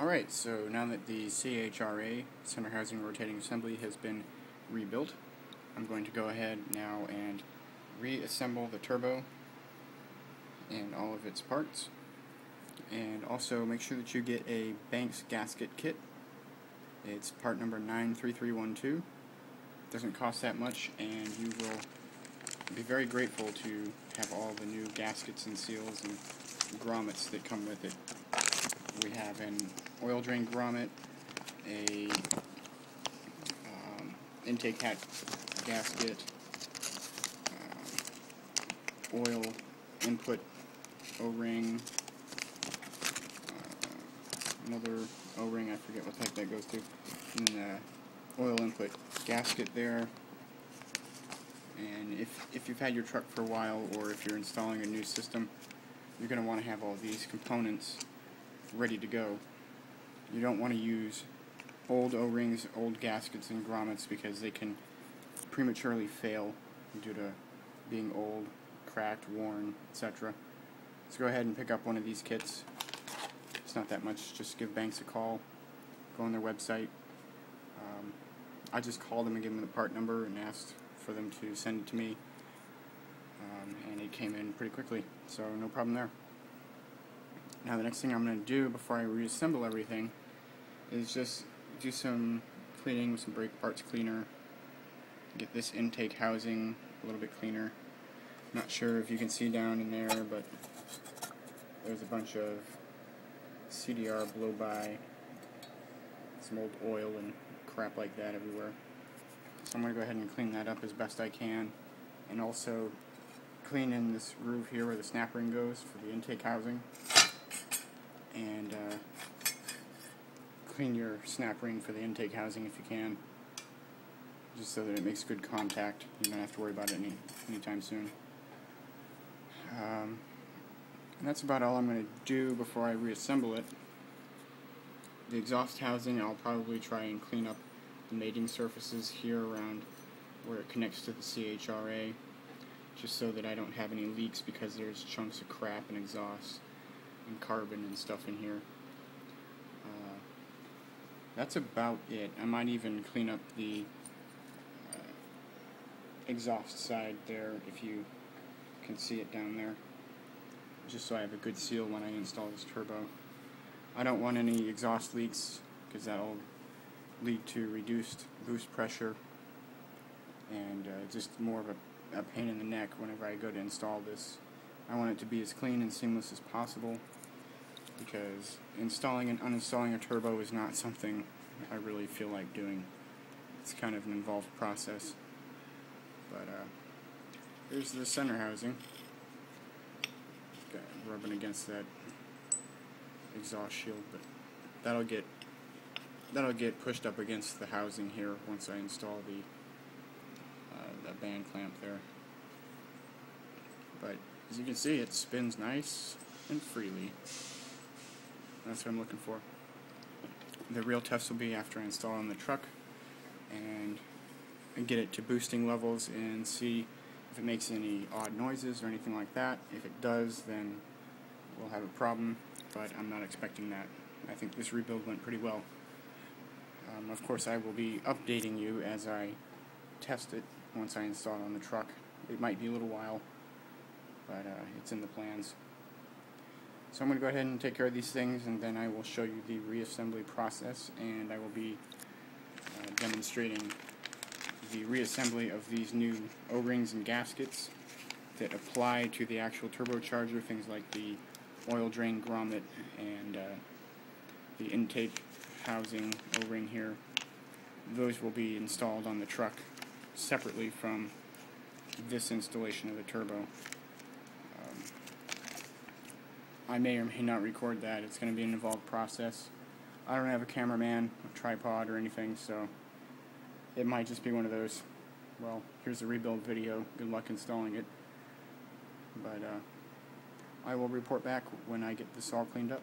Alright, so now that the CHRA, Center Housing Rotating Assembly, has been rebuilt, I'm going to go ahead now and reassemble the turbo and all of its parts. And also make sure that you get a Banks gasket kit. It's part number 93312. It doesn't cost that much, and you will be very grateful to have all the new gaskets and seals and grommets that come with it. We have an oil drain grommet, a intake hat gasket, oil input O-ring, another O-ring, I forget what type that goes to, and oil input gasket there. And if you've had your truck for a while, or if you're installing a new system, you're going to want to have all these components ready to go. You don't want to use old O-rings, old gaskets, and grommets because they can prematurely fail due to being old, cracked, worn, etc. So go ahead and pick up one of these kits. It's not that much. Just give Banks a call. Go on their website. I just called them and gave them the part number and asked for them to send it to me, and it came in pretty quickly, so no problem there. Now the next thing I'm going to do before I reassemble everything is just do some cleaning with some brake parts cleaner, get this intake housing a little bit cleaner. Not sure if you can see down in there, but there's a bunch of CDR blow-by, some old oil and crap like that everywhere. So I'm going to go ahead and clean that up as best I can, and also clean in this groove here where the snap ring goes for the intake housing. And clean your snap ring for the intake housing if you can, just so that it makes good contact. You don't have to worry about it anytime soon. And that's about all I'm going to do before I reassemble it. The exhaust housing, I'll probably try and clean up the mating surfaces here around where it connects to the CHRA, just so that I don't have any leaks, because there's chunks of crap and exhaust and carbon and stuff in here. That's about it. I might even clean up the exhaust side there, if you can see it down there, just so I have a good seal when I install this turbo. I don't want any exhaust leaks, because that'll lead to reduced boost pressure and just more of a pain in the neck whenever I go to install this. I want it to be as clean and seamless as possible, because installing and uninstalling a turbo is not something I really feel like doing. It's kind of an involved process. But here's the center housing. Got rubbing against that exhaust shield, but that'll get pushed up against the housing here once I install the band clamp there. But as you can see, it spins nice and freely. That's what I'm looking for. The real test will be after I install on the truck and get it to boosting levels and see if it makes any odd noises or anything like that. If it does, then we'll have a problem, but I'm not expecting that. I think this rebuild went pretty well. Of course, I will be updating you as I test it once I install it on the truck. It might be a little while, but it's in the plans. So I'm going to go ahead and take care of these things, and then I will show you the reassembly process, and I will be demonstrating the reassembly of these new O-rings and gaskets that apply to the actual turbocharger, things like the oil drain grommet and the intake housing O-ring here. Those will be installed on the truck separately from this installation of the turbo. I may or may not record that. It's going to be an involved process. I don't have a cameraman, a tripod, or anything, so it might just be one of those, well, here's the rebuild video, good luck installing it. But I will report back when I get this all cleaned up.